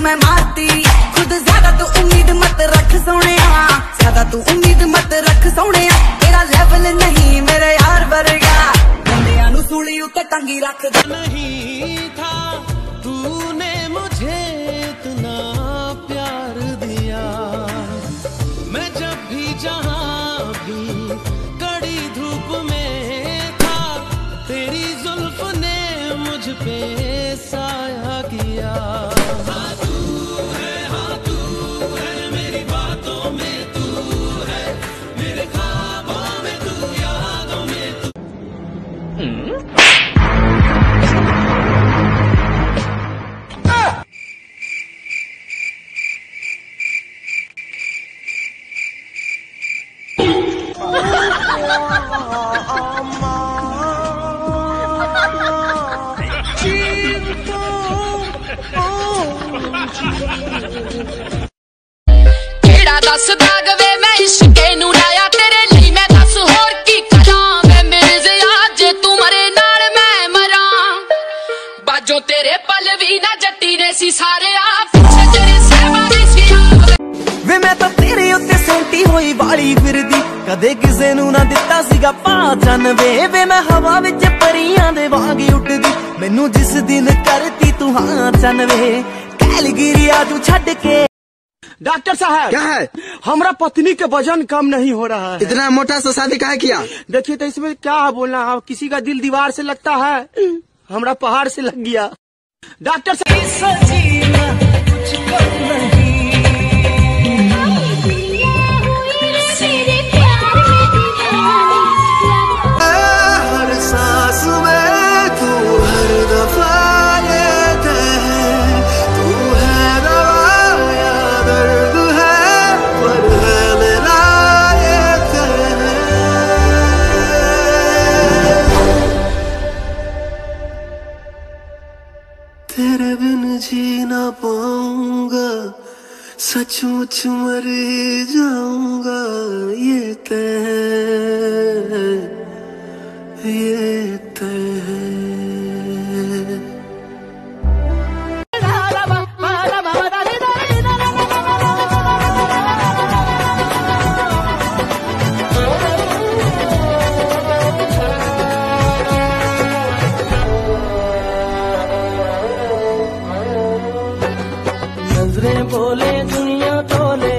तू मैं मारती खुद ज्यादा तू उम्मीद मत रख सोने, ज्यादा तू उम्मीद मत रख सोने, तेरा लेवल नहीं मेरे यार वर्गा। बंदियां सूली उत्ते तंगी रख दे। नहीं था तूने मुझे इतना प्यार दिया, मैं जब भी जहां भी कड़ी धूप में था, तेरी जुल्फ ने मुझ पे साया किया। केड़ा दस दाग वे मैं इश्के नू लाया तेरे लिए, मैं दस होर की कलां वे मेरे जिया जे तू मरे नाल मैं मरा। बाजो तेरे पलवी ना जट्टी ने सी सारे आप तेरे सेवा वे मैं तो तेरे उत्ते सौंटी होई वाली फिरदी, कदे किसे नू ना दिता सीगा पाचन वे मैं हवा विच परियां दे वांग उठदी, मैनू जिस दिन करती तू हाँ चनवे कैलगिरिया तू छड़ के। डॉक्टर साहब क्या है? हमारा पत्नी के वजन कम नहीं हो रहा है। इतना मोटा सा शादी काहे किया? देखिए तो इसमें क्या बोलना, किसी का दिल दीवार से लगता है, हमारा पहाड़ से लग गया। डॉक्टर साहब तेरे बिन जी ना पाऊंगा, सचमुच मर जाऊंगा, ये तय है, ये तय है। बोले दुनिया तोले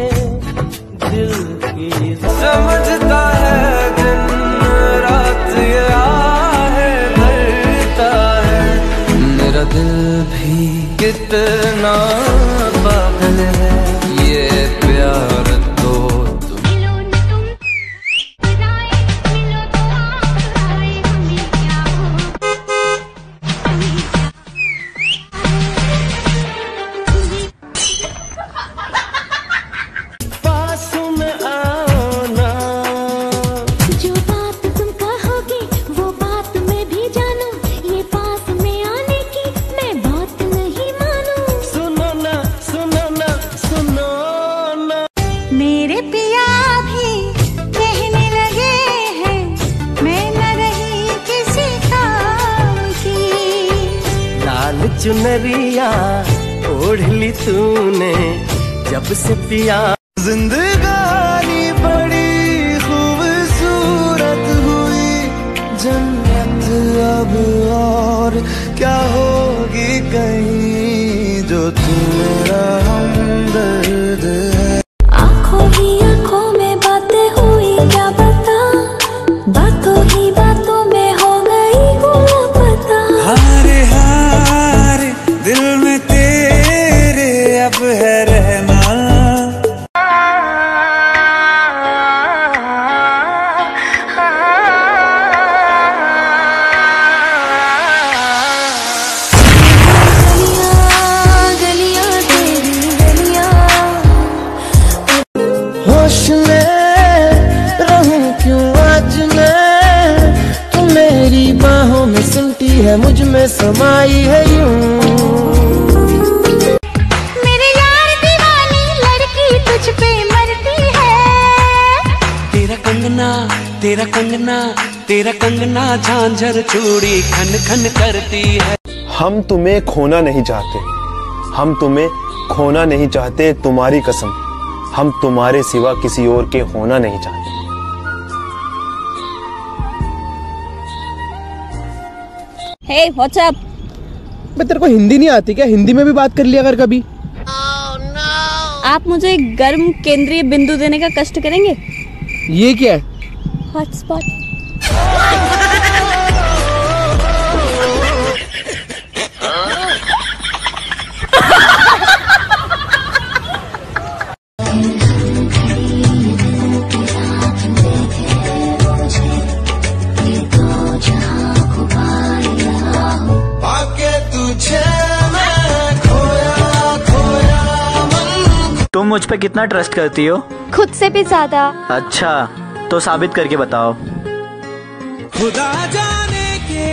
दिल की समझता है, दिन रात ये आहे करता है, मेरा दिल भी कितना पागल है, ये प्यार तो चुनरिया ओढ़ ली तूने जब से पिया। जिंदगानी बड़ी खूबसूरत हुई, जन्नत अब और क्या होगी कहीं, जो तू मेरा हमदर्द है। आंखों ही आंखों में बातें हुई, क्या पता बातों ही बातों में हो गई गुना पता। हारे हारे दिल में तेरे अब है रहना, गलियां गलियां तेरी गलियां, होश में रहूं क्यों आज मैं, तू मेरी बाहों में सिमटी है, मुझ में समाई है यूं। तेरा कंगना झांझर चूड़ी खन खन करती है। हम तुम्हें खोना नहीं चाहते, हम तुम्हें खोना नहीं चाहते तुम्हारी कसम, हम तुम्हारे सिवा किसी और के होना नहीं चाहते। Hey, what's up? मैं तेरे को हिंदी नहीं आती क्या? हिंदी में भी बात कर लिया कर कभी। Oh, no. आप मुझे गर्म केंद्रीय बिंदु देने का कष्ट करेंगे? ये क्या है? हॉटस्पॉट। तुम मुझ पे कितना ट्रस्ट करती हो? खुद से भी ज्यादा। अच्छा, तो साबित करके बताओ। खुदा जाने के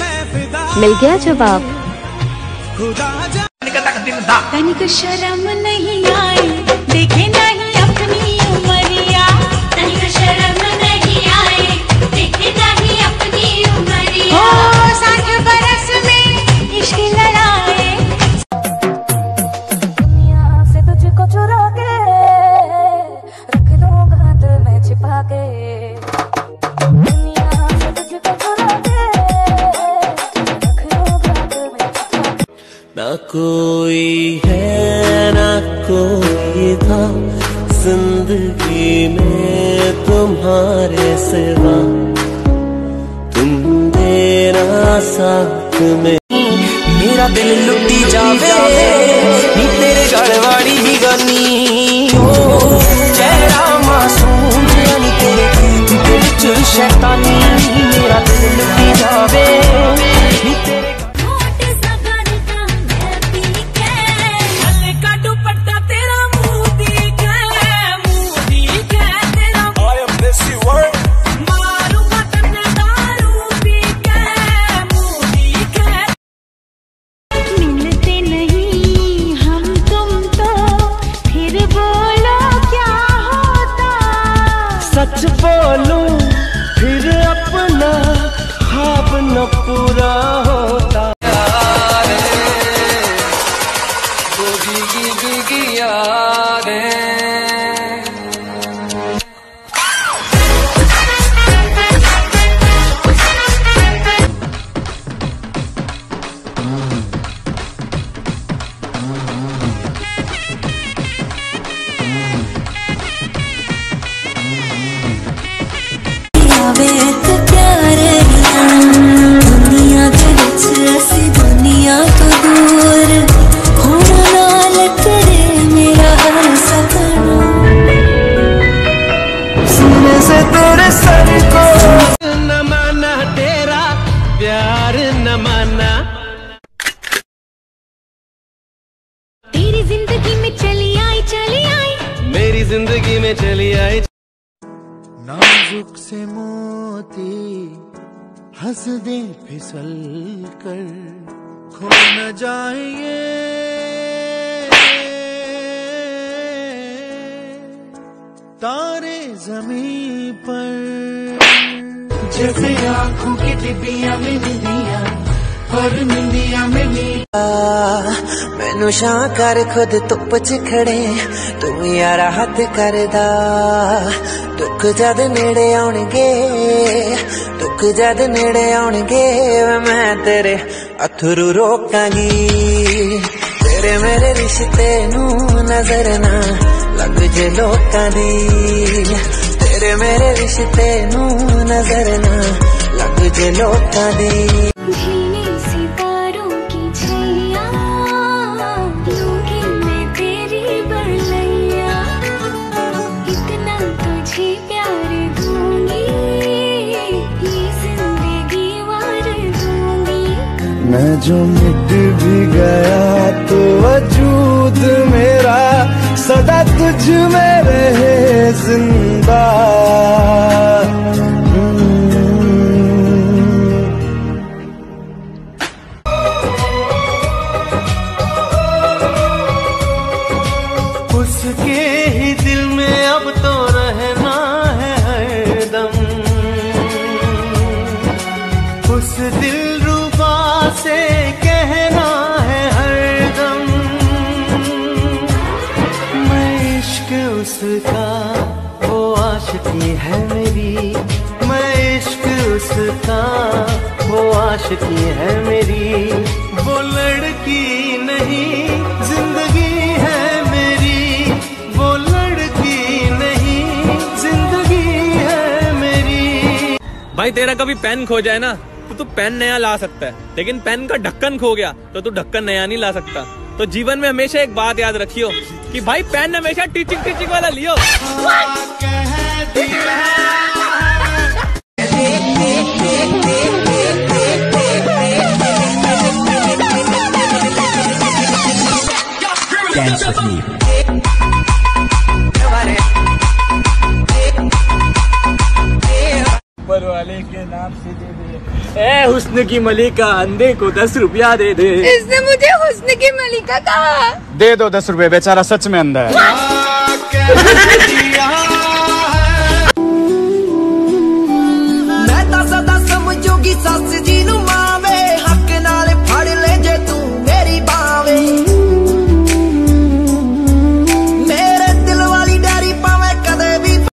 मैं फिदा। मिल गया जवाब। खुदा जाने के शर्म नहीं आई, देखे नहीं अपनी उमरिया। तनिक शर्म नहीं आई, देखे नहीं अपनी उमरिया। ओ साथ बरस में इश्क लड़ाए। ना कोई है ना कोई था जिंदगी में तुम्हारे सिवा, तुम मेरा साथ में मेरा दिल लुटी जावे नी तेरे गड़वाड़ी भी गानी। ओ चेहरा मासूम यानी तेरे दिल शैतानी, मेरा दिल लुटी जावे नी तेरे। नाजुक से मोती हंस दे फिसल कर, खो न जाए तारे जमीन पर। जैसे आँखों की डिबिया में निंदिया पर निंदिया में मिला, मैनू शां कर खुद धुप च खड़े तू यारा हथ करदा। दुख जद नेड़े आउणगे, दुख जद नेड़े आउणगे, मैं तेरे अथरू रोकांगी। तेरे मेरे रिश्ते नू नजर ना लग जे लोकां दी, तेरे मेरे रिश्ते नू नजर ना लग जे लोकां दी। मैं जो मिट भी गया तो वजूद मेरा सदा तुझ में रहे जिंदा। उसके ही दिल में अब तो रहना है हरदम, उस दिल से कहना है हरदम। उसका वो आशिकी है मेरी, मैं इश्क उसका वो आशिकी है मेरी। वो लड़की नहीं जिंदगी है मेरी, वो लड़की नहीं जिंदगी है मेरी। भाई तेरा कभी पेन खो जाए ना तो तू पेन नया ला सकता है, लेकिन पेन का ढक्कन खो गया तो तू ढक्कन नया नहीं ला सकता। तो जीवन में हमेशा एक बात याद रखियो कि भाई पेन हमेशा टीचिंग टीचिंग वाला लियो। Dance with me. ऊपर वाले के नाम से दे दे, ए हुस्न की मलिका अंधे को 10 रुपया दे दे। इसने मुझे हुस्न की मलिका कहा। दे दो 10 रुपए, बेचारा सच में अंधा है।